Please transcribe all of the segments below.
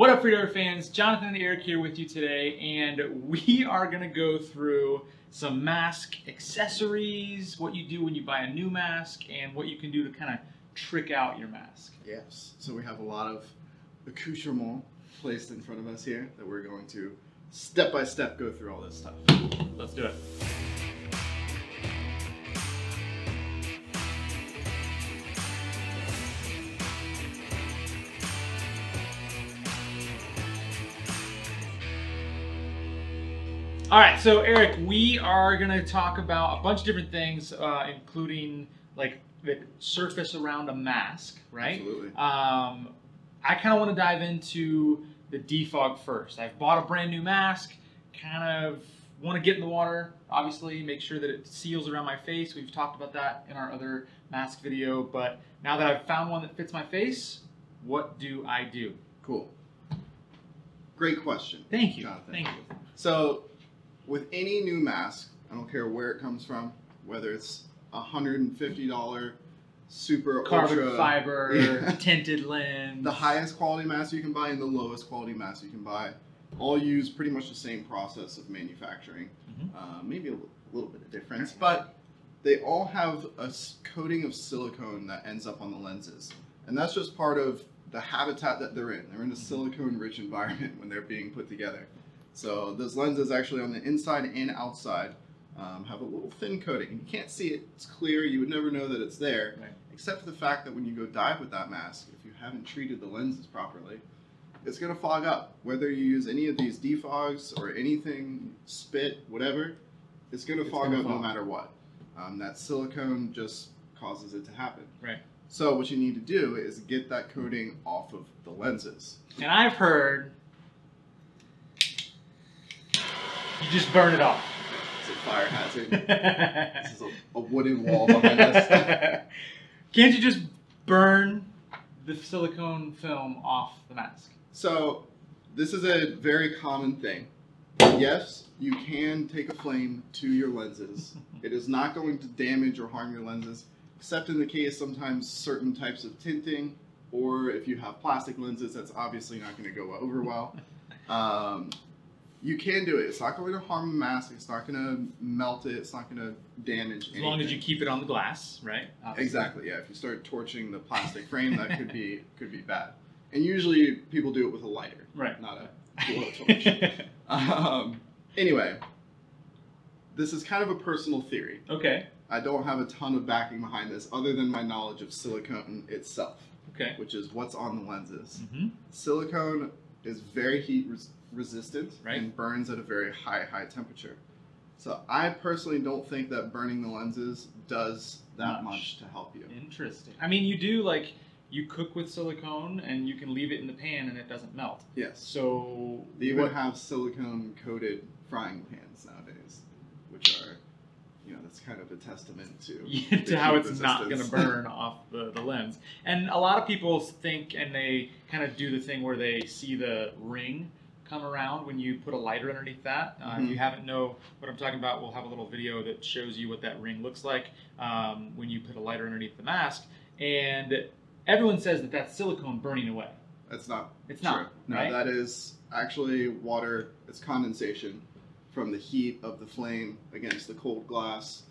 What up, Freediver fans? Jonathan and Eric here with you today, and we are going to go through some mask accessories, what you do when you buy a new mask, and what you can do to kind of trick out your mask. Yes, so we have a lot of accoutrement placed in front of us here that we're going to step by step go through all this stuff. Let's do it. All right, so Eric, we are gonna talk about a bunch of different things, including like the surface around a mask, right? Absolutely. I kind of want to dive into the defog first. I've bought a brand new mask, kind of want to get in the water, obviously, make sure that it seals around my face. We've talked about that in our other mask video, but now that I've found one that fits my face, what do I do? Cool. Great question. Thank you, Jonathan. Thank you. So, with any new mask, I don't care where it comes from, whether it's $150 super carbon ultra, fiber, yeah, tinted lens, the highest quality mask you can buy and the lowest quality mask you can buy, all use pretty much the same process of manufacturing, maybe a little bit of difference, but they all have a coating of silicone that ends up on the lenses. And that's just part of the habitat that they're in. They're in a silicone-rich environment when they're being put together. So those lenses actually on the inside and outside have a little thin coating. You can't see it. It's clear. You would never know that it's there, right, except for the fact that when you go dive with that mask, if you haven't treated the lenses properly, it's going to fog up. Whether you use any of these defogs or anything, spit, whatever, it's going to fog up no matter what. That silicone just causes it to happen. Right. So what you need to do is get that coating off of the lenses. And I've heard... you just burn it off. It's a fire hazard. This is a wooden wall behind us. Can't you just burn the silicone film off the mask? So this is a very common thing. Yes, you can take a flame to your lenses. It is not going to damage or harm your lenses, except in the case sometimes certain types of tinting, or if you have plastic lenses, that's obviously not going to go over well. You can do it. It's not going to harm the mask. It's not going to melt it. It's not going to damage anything. As long as you keep it on the glass, right? Obviously. Exactly. Yeah. If you start torching the plastic frame, that could be bad. And usually people do it with a lighter, right? Not a blowtorch. Anyway, this is kind of a personal theory. Okay. I don't have a ton of backing behind this, other than my knowledge of silicone itself. Okay. Which is what's on the lenses. Mm-hmm. Silicone is very heat resistant, right, and burns at a very high temperature. So I personally don't think that burning the lenses does that much to help you. Interesting. I mean, you do, like, you cook with silicone and you can leave it in the pan and it doesn't melt. Yes. So they even have silicone coated frying pans nowadays, which are, you know, that's kind of a testament to, how it's not going to burn off the lens. And a lot of people think, and they kind of do the thing where they see the ring come around when you put a lighter underneath that. If you haven't know what I'm talking about, we'll have a little video that shows you what that ring looks like when you put a lighter underneath the mask. And everyone says that that's silicone burning away. That's not. It's true. Not. No, right? That is actually water. It's condensation from the heat of the flame against the cold glass,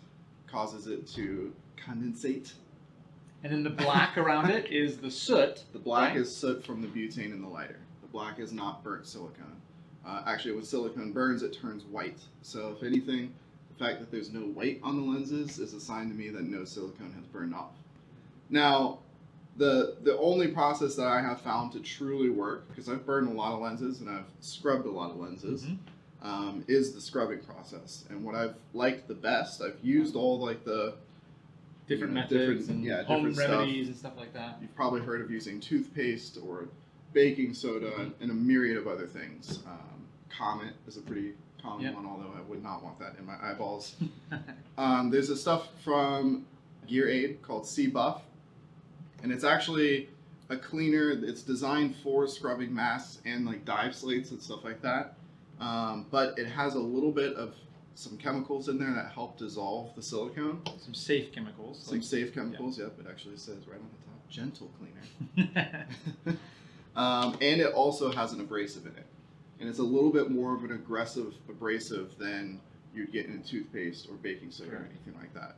causes it to condensate. And then the black around it is the soot. The black, right, is soot from the butane in the lighter. Black is not burnt silicone. Actually, when silicone burns, it turns white. So if anything, the fact that there's no white on the lenses is a sign to me that no silicone has burned off. Now, the only process that I have found to truly work, because I've burned a lot of lenses and I've scrubbed a lot of lenses, is the scrubbing process. And what I've liked the best, I've used all like the different methods and home remedies and stuff like that. You've probably heard of using toothpaste or baking soda and a myriad of other things. Comet is a pretty common one, although I would not want that in my eyeballs. There's this stuff from Gear Aid called SeaBuff, and it's actually a cleaner. It's designed for scrubbing masks and like dive slates and stuff like that. But it has a little bit of some chemicals in there that help dissolve the silicone. Some safe chemicals. Some safe chemicals. Yep, it actually says right on the top, gentle cleaner. And it also has an abrasive in it. And it's a little bit more of an aggressive abrasive than you'd get in a toothpaste or baking soda or anything like that.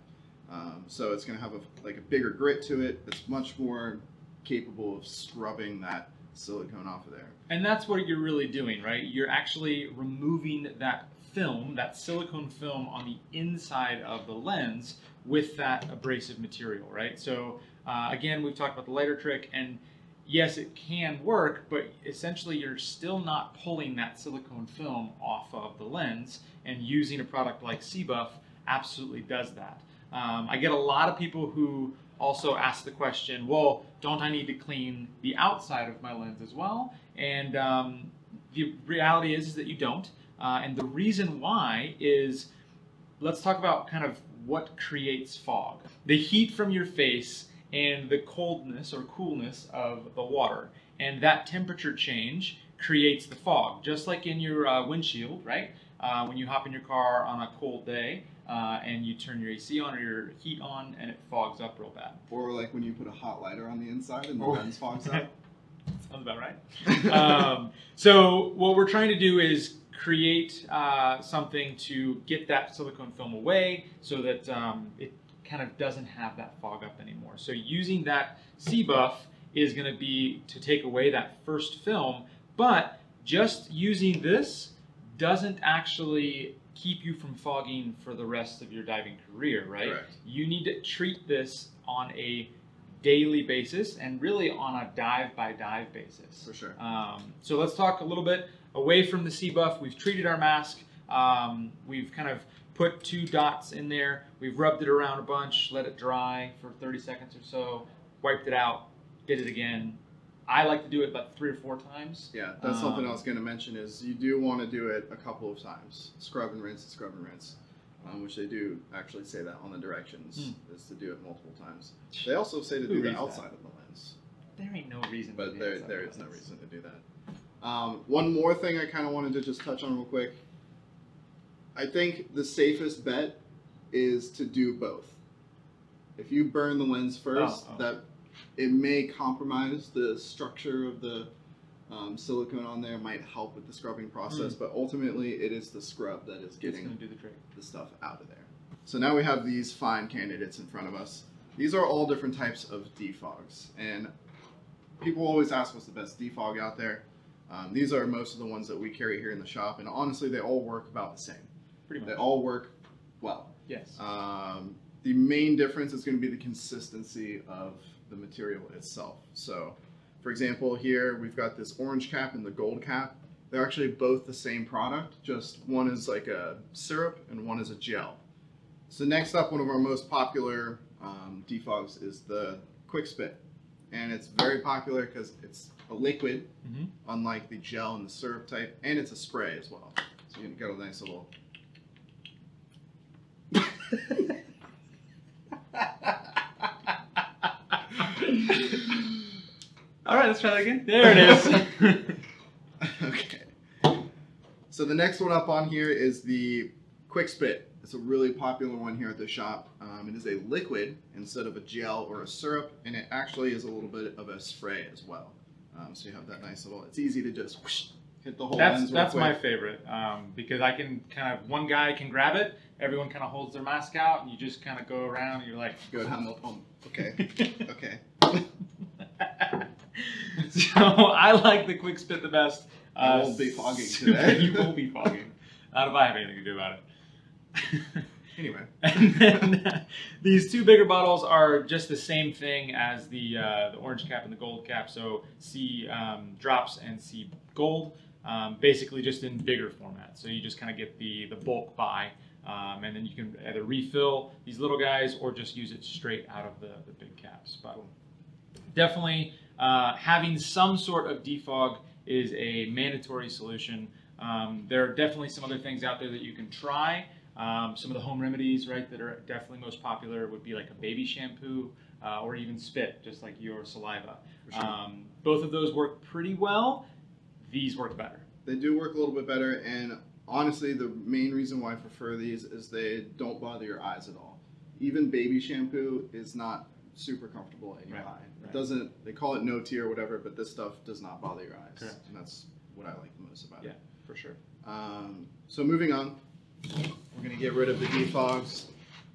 So it's going to have like a bigger grit to it. It's much more capable of scrubbing that silicone off of there. And that's what you're really doing, right? You're actually removing that film, that silicone film on the inside of the lens with that abrasive material, right? So again, we've talked about the lighter trick, and yes, it can work, but essentially you're still not pulling that silicone film off of the lens, and using a product like SeaBuff absolutely does that. I get a lot of people who also ask the question, well, don't I need to clean the outside of my lens as well? And the reality is that you don't. And the reason why is, let's talk about kind of what creates fog. The heat from your face and the coldness or coolness of the water. And that temperature change creates the fog, just like in your windshield, right? When you hop in your car on a cold day and you turn your AC on or your heat on, and it fogs up real bad. Or like when you put a hot lighter on the inside and the lens fogs up. Sounds about right. So what we're trying to do is create something to get that silicone film away so that it kind of doesn't have that fog up anymore. So using that SeaBuff is going to be to take away that first film, but just using this doesn't actually keep you from fogging for the rest of your diving career, right? Correct. You need to treat this on a daily basis and really on a dive-by-dive basis. For sure. So let's talk a little bit away from the SeaBuff. We've treated our mask. We've kind of put two dots in there. We've rubbed it around a bunch, let it dry for 30 seconds or so, wiped it out, did it again. I like to do it about 3 or 4 times. Yeah, that's something I was going to mention is you do want to do it a couple of times. Scrub and rinse, scrub and rinse, which they do actually say that on the directions, is to do it multiple times. They also say to do the outside of the lens. There ain't no reason to do that. But there is no reason to do that. One more thing I kind of wanted to just touch on real quick. I think the safest bet is to do both. If you burn the lens first, that it may compromise the structure of the silicone on there, might help with the scrubbing process, but ultimately it is the scrub that is getting the stuff out of there. So now we have these fine candidates in front of us. These are all different types of defogs, and people always ask what's the best defog out there. These are most of the ones that we carry here in the shop, and honestly they all work about the same. They all work well. Yes. The main difference is going to be the consistency of the material itself. So, for example, here we've got this orange cap and the gold cap. They're actually both the same product, just one is like a syrup and one is a gel. So next up, one of our most popular defogs is the Quick Spit. And it's very popular because it's a liquid, unlike the gel and the syrup type, and it's a spray as well. So you can get a nice little... All right, let's try that again. There it is. Okay. So the next one up on here is the Quick Spit. It's a really popular one here at the shop. It is a liquid instead of a gel or a syrup, and it actually is a little bit of a spray as well. So you have that nice little, it's easy to just whoosh, hit the whole lens real quick. That's my favorite because I can kind of, one guy can grab it, everyone kind of holds their mask out, and you just kind of go around and you're like, good, okay, okay. So I like the Quick Spit the best. You won't be fogging today. You will be fogging. Not if I have anything to do about it. Anyway. And then these two bigger bottles are just the same thing as the orange cap and the gold cap. So Sea Drops and Sea Gold, basically just in bigger format. So you just kind of get the bulk buy. And then you can either refill these little guys or just use it straight out of the big caps. But definitely having some sort of defog is a mandatory solution. There are definitely some other things out there that you can try. Some of the home remedies, right, that are definitely most popular would be like a baby shampoo or even spit, just like your saliva. For sure. Both of those work pretty well. These work better. They do work a little bit better, and honestly, the main reason why I prefer these is they don't bother your eyes at all. Even baby shampoo is not super comfortable in your eye. Right. It doesn't, they call it no tear or whatever, but this stuff does not bother your eyes. Correct. And that's what I like the most about it. Yeah, for sure. So moving on, we're going to get rid of the defogs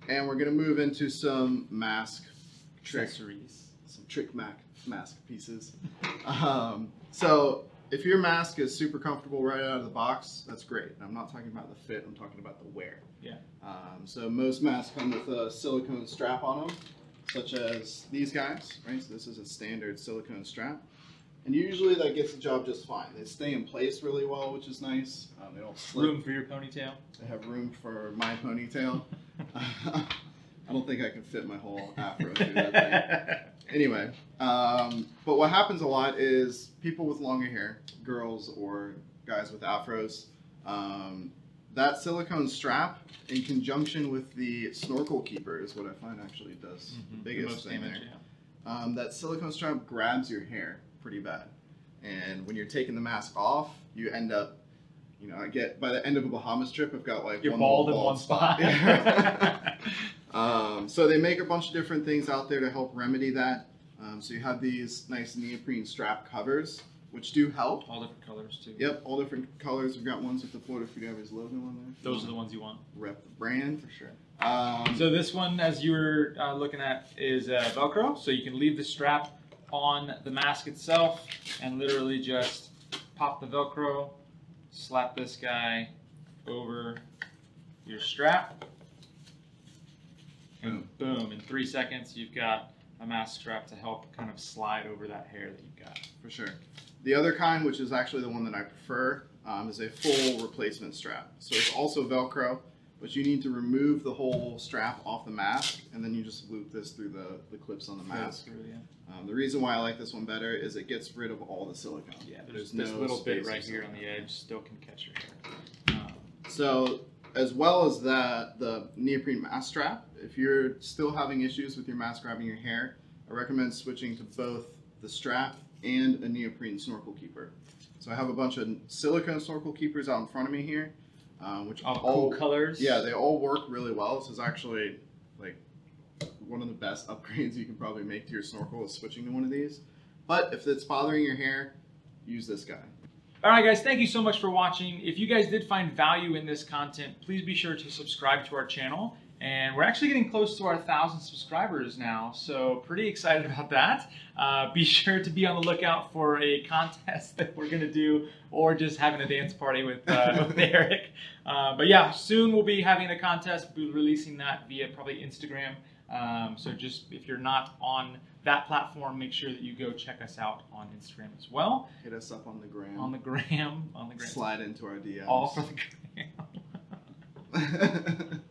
and we're going to move into some mask accessories, some trick mask pieces. So if your mask is super comfortable right out of the box, that's great. And I'm not talking about the fit, I'm talking about the wear. Yeah. So most masks come with a silicone strap on them, such as these guys, right? So this is a standard silicone strap. And usually that gets the job just fine. They stay in place really well, which is nice. They don't slip. Room for your ponytail. They have room for my ponytail. I don't think I can fit my whole afro through that thing. Anyway, but what happens a lot is people with longer hair, girls or guys with afros, that silicone strap in conjunction with the snorkel keeper is what I find actually does the biggest thing there. Yeah. That silicone strap grabs your hair pretty bad. And when you're taking the mask off, you end up, you know, I get by the end of a Bahamas trip, I've got like you're bald in one spot. So they make a bunch of different things out there to help remedy that. So you have these nice neoprene strap covers, which do help. All different colors too. Yep, all different colors. We've got ones with the Florida Freedivers logo on there. Those are the ones you want. Rep the brand for sure. So this one, as you were looking at, is Velcro. So you can leave the strap on the mask itself and literally just pop the Velcro, slap this guy over your strap, and boom, in 3 seconds you've got a mask strap to help kind of slide over that hair that you've got. For sure. The other kind, which is actually the one that I prefer, is a full replacement strap. So it's also Velcro, but you need to remove the whole strap off the mask, and then you just loop this through the clips on the mask. Through, yeah. The reason why I like this one better is it gets rid of all the silicone. Yeah, there's this no little bit right here on the edge still can catch your hair. So as well as that, the neoprene mask strap, if you're still having issues with your mask grabbing your hair, I recommend switching to both the strap and a neoprene snorkel keeper. So I have a bunch of silicone snorkel keepers out in front of me here. Which all cool colors. Yeah, they all work really well. This is actually like one of the best upgrades you can probably make to your snorkel is switching to one of these. But if it's bothering your hair, use this guy. All right, guys, thank you so much for watching. If you guys did find value in this content, please be sure to subscribe to our channel. And we're actually getting close to our 1,000 subscribers now, so pretty excited about that. Be sure to be on the lookout for a contest that we're going to do or just having a dance party with Eric. But yeah, soon we'll be having a contest. We'll be releasing that via probably Instagram. So just if you're not on that platform, make sure that you go check us out on Instagram as well. Hit us up on the gram. On the gram. On the gram. Slide into our DMs. All for the gram.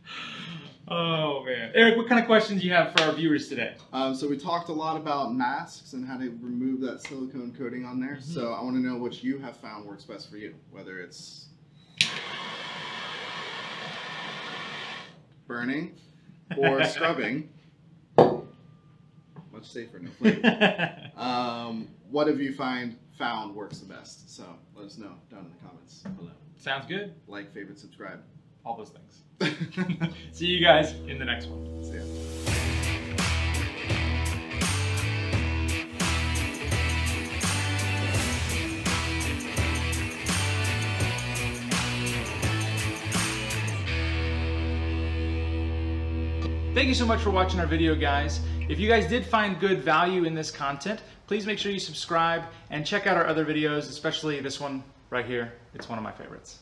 Oh man. Eric, what kind of questions do you have for our viewers today? So we talked a lot about masks and how to remove that silicone coating on there. So I want to know what you have found works best for you, whether it's burning or scrubbing. Much safer, no flavor. What have you found works the best? So let us know down in the comments below. Sounds good. Like, favorite, subscribe. All those things. See you guys in the next one. See ya. Thank you so much for watching our video, guys. If you guys did find good value in this content, please make sure you subscribe and check out our other videos, especially this one right here. It's one of my favorites.